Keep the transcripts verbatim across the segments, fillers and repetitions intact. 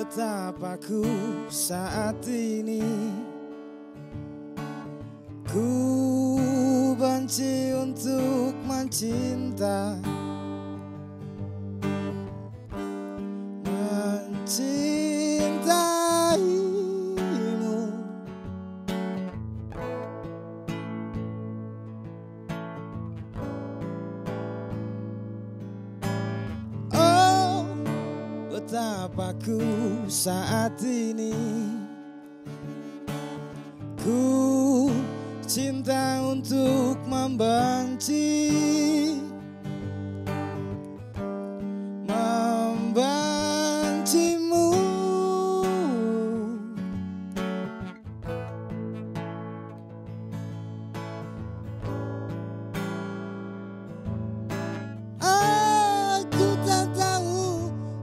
betapaku saat ini. Ku benci untuk mencinta, mencintaimu. Oh, betapa ku saat ini ku cinta untuk membenci, membencimu. Aku tak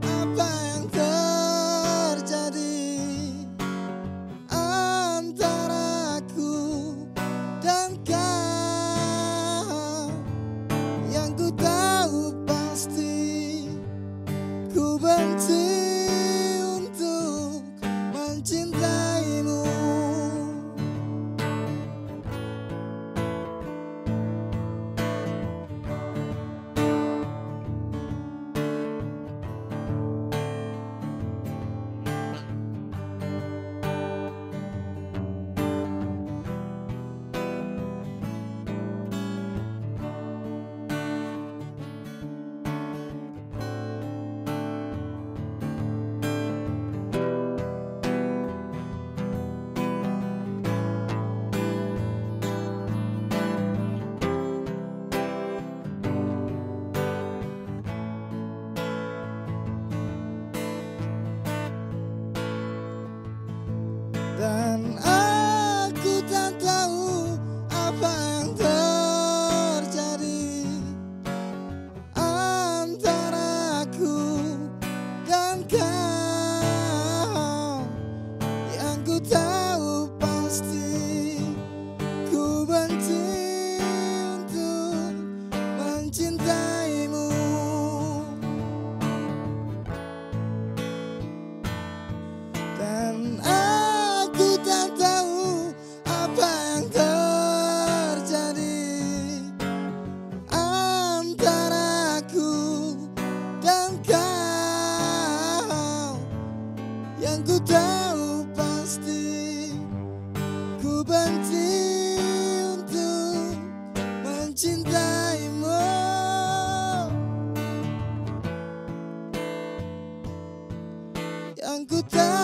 tahu apa yang terjadi antara aku dan kau. Yang ku tahu pasti ku benci untuk mencintaimu. Dan aku tak tahu apa yang terjadi antara aku dan kau. Yang ku tahu pasti ku benci untuk mencintaimu. Dan aku Ku tahu pasti ku benci untuk mencintaimu. Yang ku tahu